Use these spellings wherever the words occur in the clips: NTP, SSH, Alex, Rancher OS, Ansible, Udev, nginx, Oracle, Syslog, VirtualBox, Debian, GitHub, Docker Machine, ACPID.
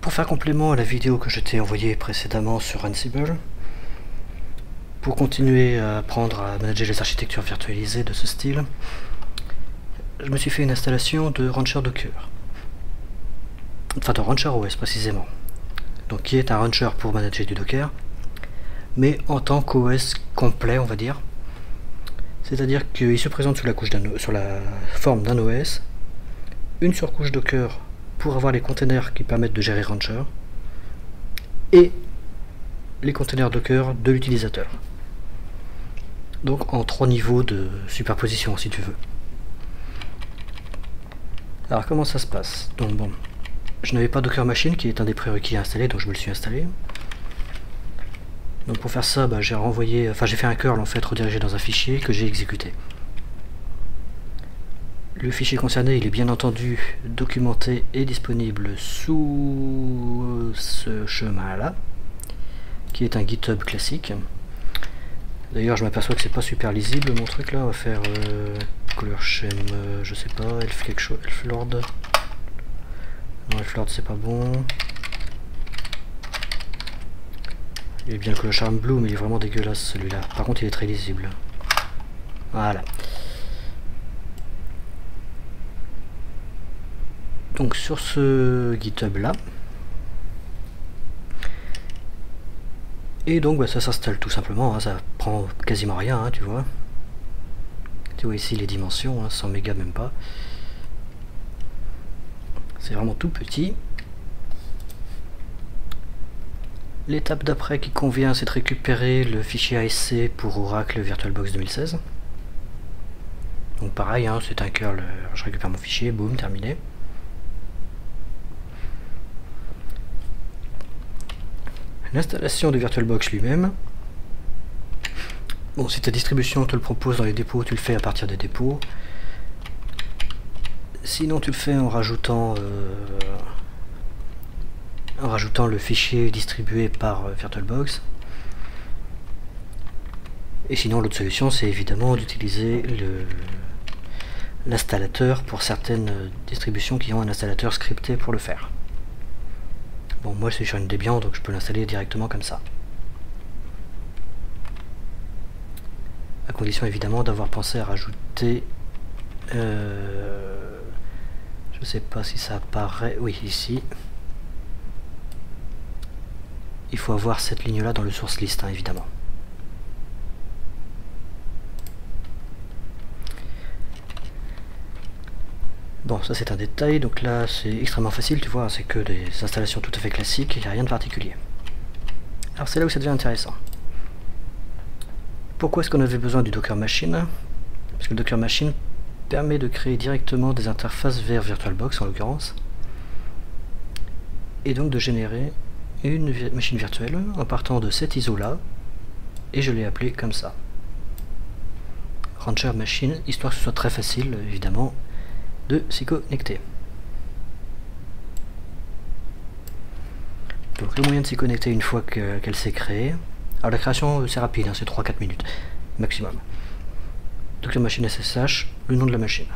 Pour faire complément à la vidéo que je t'ai envoyée précédemment sur Ansible, pour continuer à apprendre à manager les architectures virtualisées de ce style, je me suis fait une installation de Rancher Docker, enfin de Rancher OS précisément, donc qui est un Rancher pour manager du Docker, mais en tant qu'OS complet on va dire, c'est-à-dire qu'il se présente sous la couche sur la forme d'un OS, une surcouche Docker pour avoir les containers qui permettent de gérer Rancher et les containers Docker de l'utilisateur. Donc en 3 niveaux de superposition si tu veux. Alors comment ça se passe? Donc bon, je n'avais pas Docker Machine qui est un des prérequis à installer, donc je me le suis installé. Donc pour faire ça, j'ai renvoyé, j'ai fait un curl en fait redirigé dans un fichier que j'ai exécuté. Le fichier concerné, il est bien entendu documenté et disponible sous ce chemin-là, qui est un GitHub classique. D'ailleurs, je m'aperçois que c'est pas super lisible mon truc là. On va faire color shame, je sais pas, elf quelque chose, elf lord. Non, elf lord c'est pas bon. Il est bien le color shame blue, mais il est vraiment dégueulasse celui-là. Par contre, il est très lisible. Voilà. Donc sur ce GitHub là, et donc ça s'installe tout simplement, ça prend quasiment rien, tu vois. Tu vois ici les dimensions, 100 mégas même pas. C'est vraiment tout petit. L'étape d'après qui convient, c'est de récupérer le fichier ASC pour Oracle VirtualBox 2016. Donc pareil, c'est un curl, je récupère mon fichier, boum, terminé. L'installation de VirtualBox lui-même. Bon, si ta distribution te le propose dans les dépôts, tu le fais à partir des dépôts. Sinon, tu le fais en rajoutant le fichier distribué par VirtualBox. Et sinon, l'autre solution, c'est évidemment d'utiliser l'installateur pour certaines distributions qui ont un installateur scripté pour le faire. Bon, moi je suis sur une Debian, donc je peux l'installer directement comme ça. À condition évidemment d'avoir pensé à rajouter... je sais pas si ça apparaît... Oui, ici. Il faut avoir cette ligne-là dans le source list, évidemment. Bon, ça c'est un détail, donc là c'est extrêmement facile, tu vois, c'est que des installations tout à fait classiques, il n'y a rien de particulier. Alors c'est là où ça devient intéressant. Pourquoi est-ce qu'on avait besoin du Docker Machine? Parce que le Docker Machine permet de créer directement des interfaces vers VirtualBox en l'occurrence, et donc de générer une machine virtuelle en partant de cet ISO là, et je l'ai appelé comme ça. Rancher Machine, histoire que ce soit très facile évidemment de s'y connecter. Donc le moyen de s'y connecter une fois qu'elle s'est créée, alors la création c'est rapide, c'est 3-4 minutes maximum. Docker Machine SSH, le nom de la machine.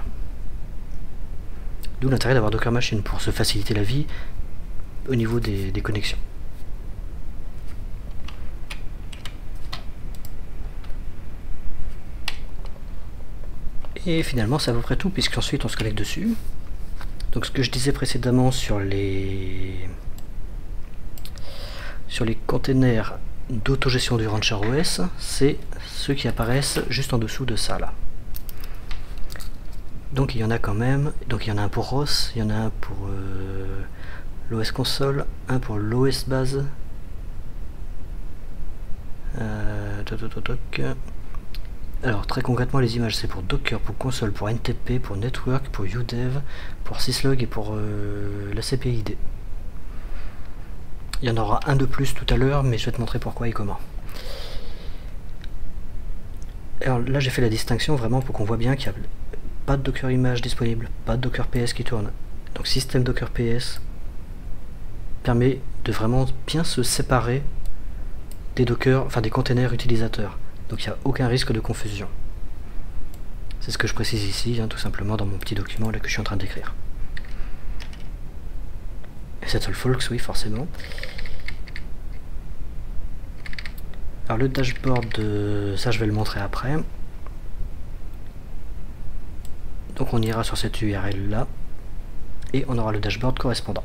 D'où l'intérêt d'avoir Docker Machine pour se faciliter la vie au niveau des connexions. Et finalement c'est à peu près tout, puisqu'ensuite on se connecte dessus. Donc ce que je disais précédemment sur les containers d'autogestion du Rancher OS, c'est ceux qui apparaissent juste en dessous de ça là. Donc il y en a quand même, donc il y en a un pour ROS, il y en a un pour l'OS console, un pour l'OS base, alors très concrètement les images c'est pour Docker, pour console, pour NTP, pour network, pour Udev, pour Syslog et pour la ACPID. Il y en aura un de plus tout à l'heure, mais je vais te montrer pourquoi et comment. Alors là j'ai fait la distinction vraiment pour qu'on voit bien qu'il n'y a pas de Docker image disponible, pas de Docker PS qui tourne. Donc système Docker PS permet de vraiment bien se séparer des Docker, enfin des containers utilisateurs. Donc il n'y a aucun risque de confusion. C'est ce que je précise ici, tout simplement dans mon petit document là que je suis en train d'écrire. SettlFolks, oui, forcément. Alors le dashboard, ça je vais le montrer après. Donc on ira sur cette URL là et on aura le dashboard correspondant.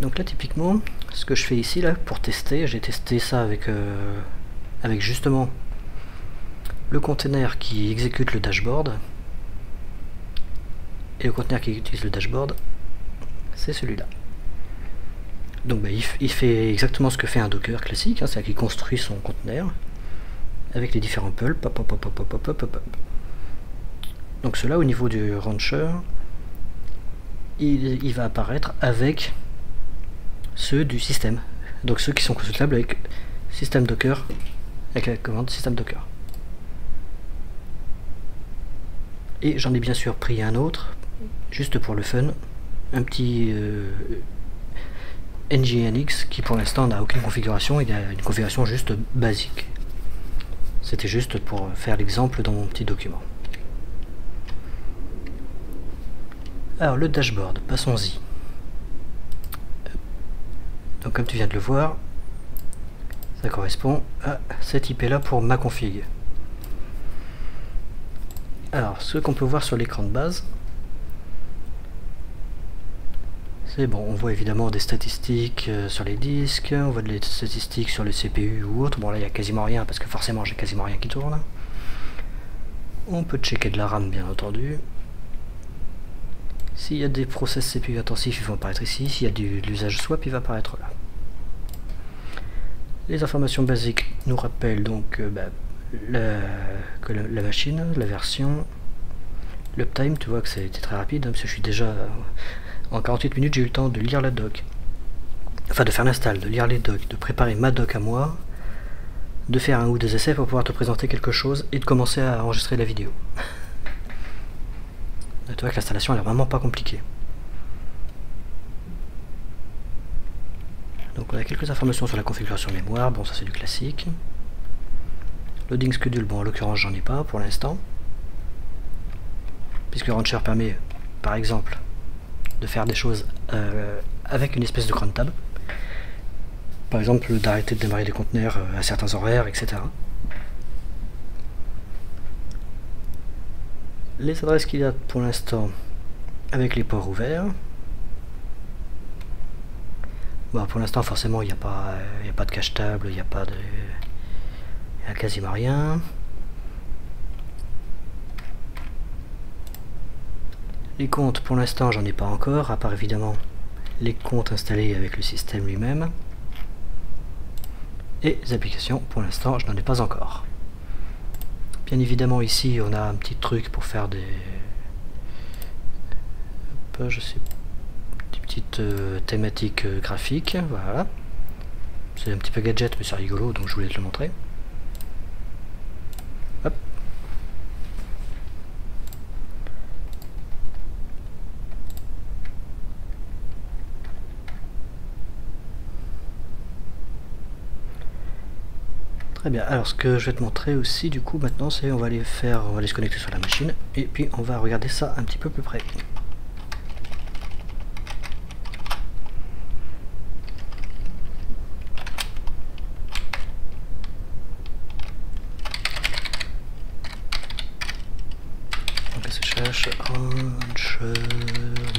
Donc là typiquement ce que je fais ici là pour tester, j'ai testé ça avec, avec justement le container qui exécute le dashboard, et le container qui utilise le dashboard c'est celui-là. Donc bah, il fait exactement ce que fait un Docker classique, hein, c'est-à-dire qu'il construit son conteneur avec les différents pulls. Donc cela au niveau du rancher, il va apparaître avec ceux du système, donc ceux qui sont consultables avec système Docker, avec la commande système Docker. Et j'en ai bien sûr pris un autre, juste pour le fun, un petit nginx qui pour l'instant n'a aucune configuration, il a une configuration juste basique. C'était juste pour faire l'exemple dans mon petit document. Alors le dashboard, passons-y. Donc comme tu viens de le voir, ça correspond à cette IP là pour ma config. Alors ce qu'on peut voir sur l'écran de base, c'est bon, on voit évidemment des statistiques sur les disques, on voit des statistiques sur les CPU ou autre. Bon là il n'y a quasiment rien parce que forcément j'ai quasiment rien qui tourne. On peut checker de la RAM bien entendu. S'il y a des process CPU intensifs, ils vont apparaître ici. S'il y a de l'usage swap, il va apparaître là. Les informations basiques nous rappellent donc la machine, la version, l'uptime. Tu vois que ça a été très rapide, hein, parce que je suis déjà en 48 minutes, j'ai eu le temps de lire la doc, enfin de faire l'install, de lire les docs, de préparer ma doc à moi, de faire un ou deux essais pour pouvoir te présenter quelque chose et de commencer à enregistrer la vidéo. Tu vois que l'installation elle est vraiment pas compliquée. Donc on a quelques informations sur la configuration mémoire, bon ça c'est du classique. Loading schedule, bon en l'occurrence j'en ai pas pour l'instant. Puisque Rancher permet par exemple de faire des choses avec une espèce de cron tab. Par exemple d'arrêter de démarrer des conteneurs à certains horaires, etc. Les adresses qu'il y a pour l'instant avec les ports ouverts. Bon, pour l'instant forcément il n'y a pas de cache table, il n'y a pas de, il n'y a quasiment rien. Les comptes pour l'instant j'en ai pas encore, à part évidemment les comptes installés avec le système lui-même. Et les applications pour l'instant je n'en ai pas encore. Bien évidemment ici on a un petit truc pour faire des, je sais, des petites thématiques graphiques, voilà. C'est un petit peu gadget mais c'est rigolo donc je voulais te le montrer. Hop. Très bien, alors ce que je vais te montrer aussi du coup maintenant c'est on va aller se connecter sur la machine et puis on va regarder ça un petit peu plus près. Donc là je cherche Rancher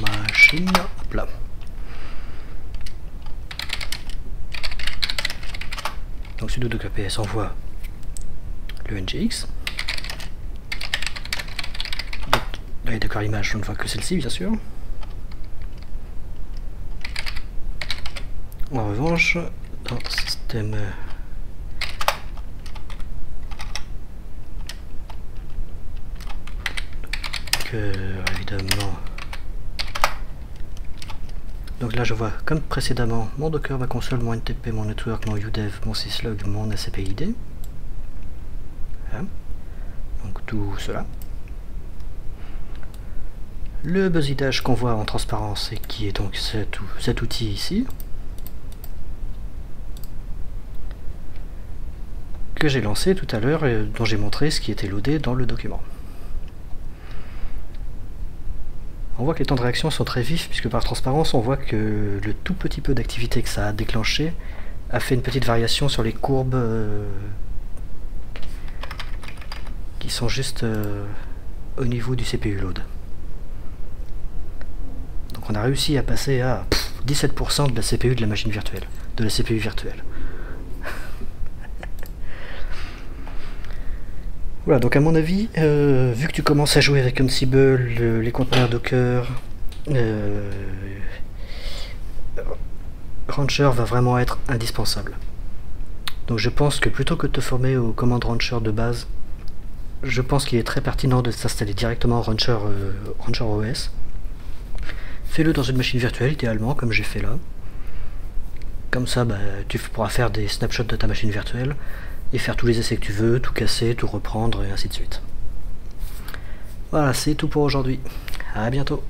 Machine, hop là. Donc sudo docker ps envoie le nginx. Là les docker images, on ne voit que celle-ci bien sûr. En revanche, dans système évidemment. Donc là je vois comme précédemment mon Docker, ma console, mon NTP, mon network, mon Udev, mon Syslog, mon ACPID. Voilà. Donc tout cela. Le buzzidage qu'on voit en transparence et qui est donc cet outil ici. Que j'ai lancé tout à l'heure et dont j'ai montré ce qui était loadé dans le document. On voit que les temps de réaction sont très vifs, puisque par transparence, on voit que le tout petit peu d'activité que ça a déclenché a fait une petite variation sur les courbes qui sont juste au niveau du CPU load. Donc on a réussi à passer à 17% de la CPU de la machine virtuelle, de la CPU virtuelle. Voilà, donc à mon avis, vu que tu commences à jouer avec Ansible, les conteneurs Docker, Rancher va vraiment être indispensable. Donc je pense que plutôt que de te former aux commandes Rancher de base, je pense qu'il est très pertinent de s'installer directement Rancher OS. Fais-le dans une machine virtuelle, idéalement, comme j'ai fait là. Comme ça, bah, tu pourras faire des snapshots de ta machine virtuelle et faire tous les essais que tu veux, tout casser, tout reprendre, et ainsi de suite. Voilà, c'est tout pour aujourd'hui. À bientôt.